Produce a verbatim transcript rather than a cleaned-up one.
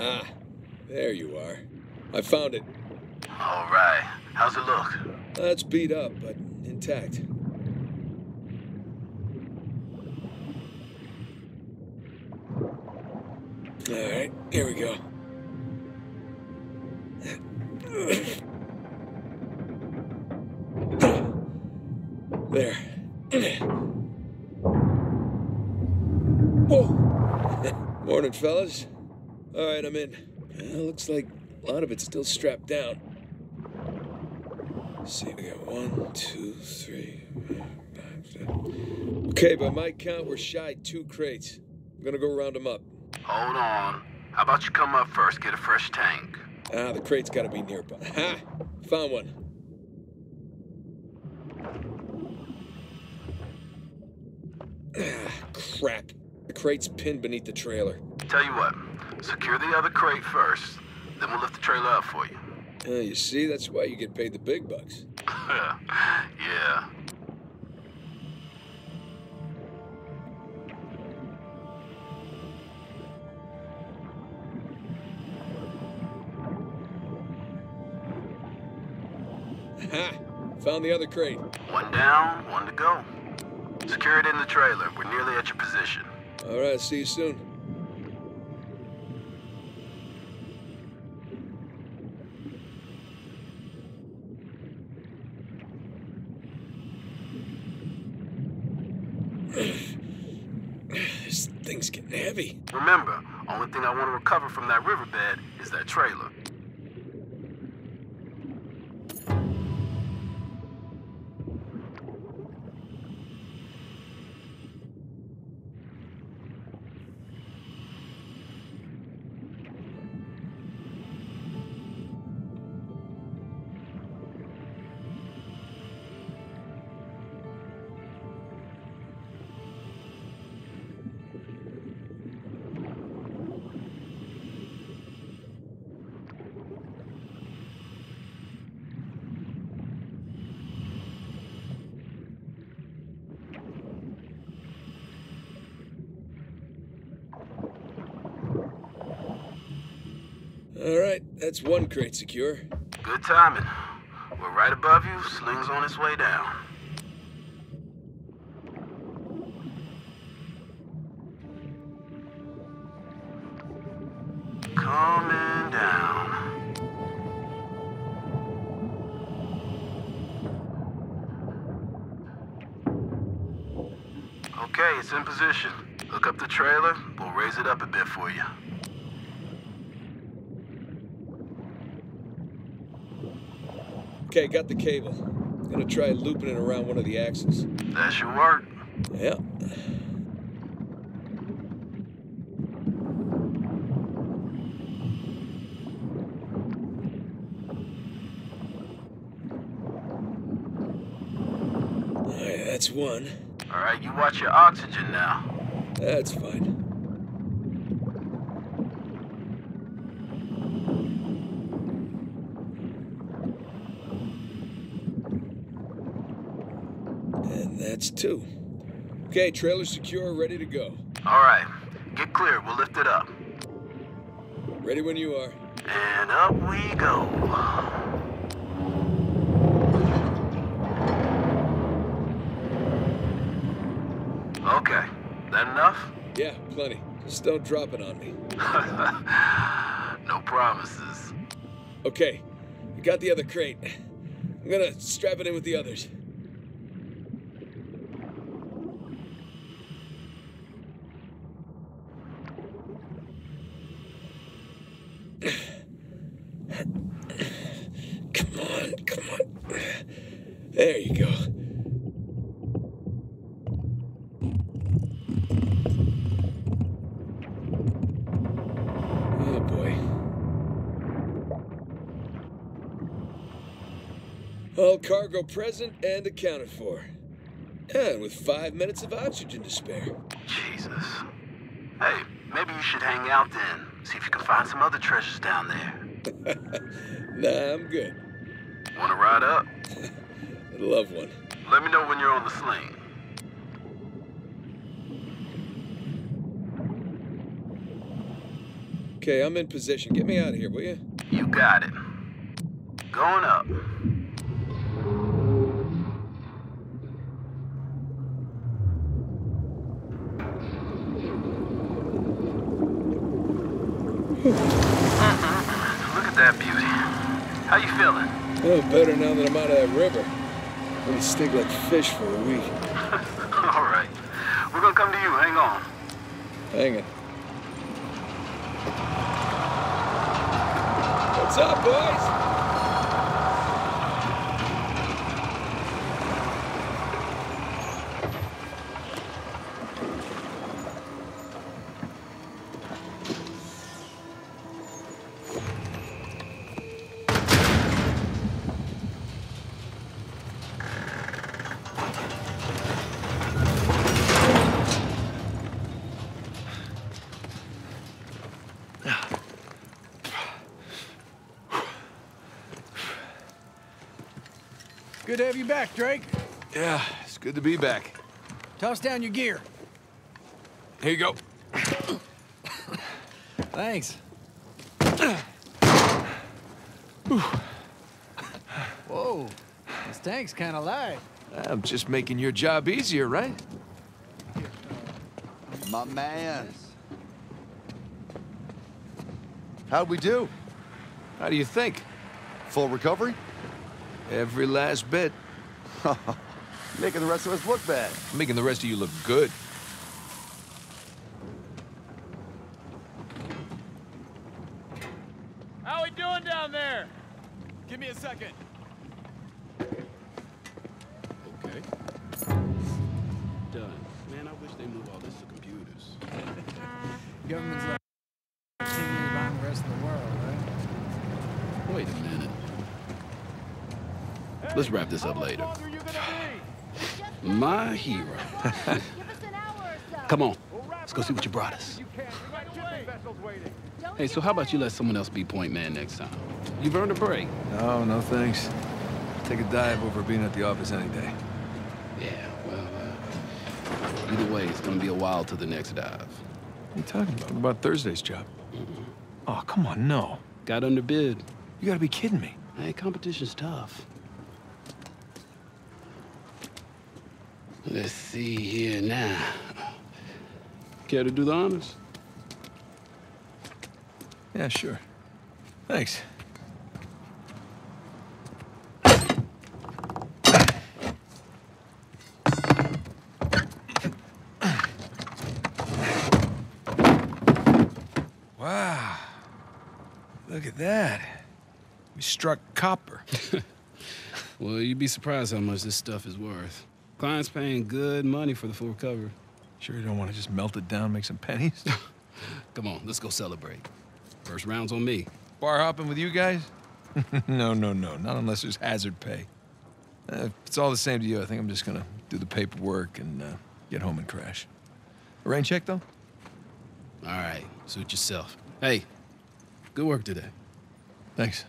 Ah, there you are. I found it. All right. How's it look? That's beat up, but intact. All right, here we go. There. Whoa! Morning, fellas. All right, I'm in. Well, looks like a lot of it's still strapped down. Let's see, we got one, two, three, five, seven. Okay, by my count, we're shy two crates. I'm gonna go round them up. Hold on. How about you come up first, get a fresh tank? Ah, the crate's gotta be nearby. Ha! Found one. Ah, crap. The crate's pinned beneath the trailer. Tell you what, secure the other crate first, then we'll lift the trailer up for you. Uh, you see, that's why you get paid the big bucks. Yeah. Ha! Found the other crate. One down, one to go. Secure it in the trailer. We're nearly at your position. All right, see you soon. This thing's getting heavy. Remember, only thing I want to recover from that riverbed is that trailer. All right, that's one crate secure. Good timing. We're right above you, sling's on its way down. Coming down. Okay, it's in position. Hook up the trailer, we'll raise it up a bit for you. Okay, got the cable. Gonna try looping it around one of the axles. That should work. Yep. All right, that's one. All right, you watch your oxygen now. That's fine. That's two. Okay, trailer secure, ready to go. All right, get clear, we'll lift it up. Ready when you are. And up we go. Okay, that enough? Yeah, plenty. Just don't drop it on me. No promises. Okay, I got the other crate. I'm gonna strap it in with the others. Come on, come on. There you go. Oh, boy. All cargo present and accounted for. And with five minutes of oxygen to spare. Jesus. Hey, maybe you should hang out then. See if you can find some other treasures down there. Nah, I'm good. Wanna ride up? I'd love one. Let me know when you're on the sling. Okay, I'm in position. Get me out of here, will you? You got it. Going up. Look at that beauty. How you feeling? Oh, better now that I'm out of that river. I'm gonna stink like fish for a week. All right. We're gonna come to you. Hang on. Hang on. What's up, boys? Good to have you back, Drake. Yeah, it's good to be back. Toss down your gear. Here you go. Thanks. Whoa, this tank's kind of light. I'm just making your job easier, right? My man. How'd we do? How do you think? Full recovery? Every last bit. Making the rest of us look bad. Making the rest of you look good. How we doing down there? Give me a second. Okay. Done. Man, I wish they moved all this to computers. Government's like ten years behind the rest of the world, right? Wait a minute. Let's wrap this up later. My hero. Come on, let's go see what you brought us. Hey, so how about you let someone else be point man next time? You've earned a break. No, no thanks. Take a dive over being at the office any day. Yeah, well, uh, either way, it's gonna be a while to the next dive. What are you talking about? What about Thursday's job? Mm-hmm. Oh, come on, no. Got underbid. You gotta be kidding me. Hey, competition's tough. Let's see here now. Care to do the honors? Yeah, sure. Thanks. Wow. Look at that. We struck copper. Well, you'd be surprised how much this stuff is worth. Client's paying good money for the full cover. Sure you don't want to just melt it down, make some pennies? Come on, let's go celebrate. First round's on me. Bar hopping with you guys? No, no, no, not unless there's hazard pay. Uh, if it's all the same to you, I think I'm just gonna do the paperwork and uh, get home and crash. A rain check, though? All right, suit yourself. Hey, good work today. Thanks.